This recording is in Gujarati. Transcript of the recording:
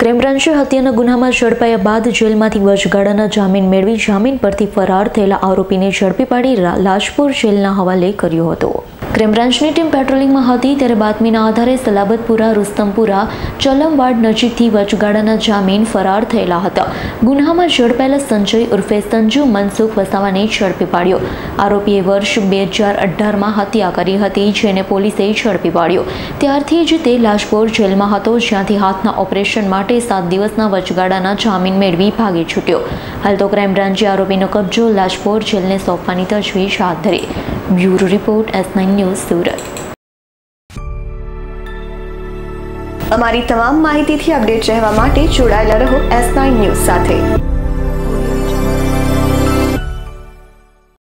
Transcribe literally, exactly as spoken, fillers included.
ક્રાઇમબ્રાન્ચે હત્યાના ગુનામાં ઝડપાયા બાદ જેલમાંથી વચગાળાના જામીન મેળવી જામીન પરથી ફરાર થયેલા આરોપીને ઝડપી પાડી લાજપોર જેલના હવાલે કર્યો હતો. ક્રાઇમબ્રાન્ચની ટીમ પેટ્રોલિંગમાં હતી ત્યારે બાતમીના આધારે સલાબતપુરા રુસ્તમપુરા ચલમવાડ નજીકથી વચગાળાના જામીન ફરાર થયેલા હતા. ગુનામાં ઝડપાયેલા સંજય ઉર્ફે સંજુ મનસુખ વસાવાને ઝડપી પાડ્યો. આરોપીએ વર્ષ બે હજાર અઢારમાં હત્યા કરી હતી જેને પોલીસે ઝડપી પાડ્યો. ત્યારથી જ તે લાજપોર જેલમાં હતો જ્યાંથી હાથના ઓપરેશન માટે સાત દિવસના વચગાળાના જામીન મેળવી ભાગી છૂટ્યો. હાલ તો ક્રાઇમ બ્રાન્ચે આરોપીનો કબજો લાજપોર જેલને સોંપવાની તજવીજ હાથ ધરી. Bureau report S nine news Surat. અમારી તમામ માહિતીથી અપડેટ રહેવા માટે જોડાયેલા રહો એસ નાઇન ન્યૂઝ સાથે.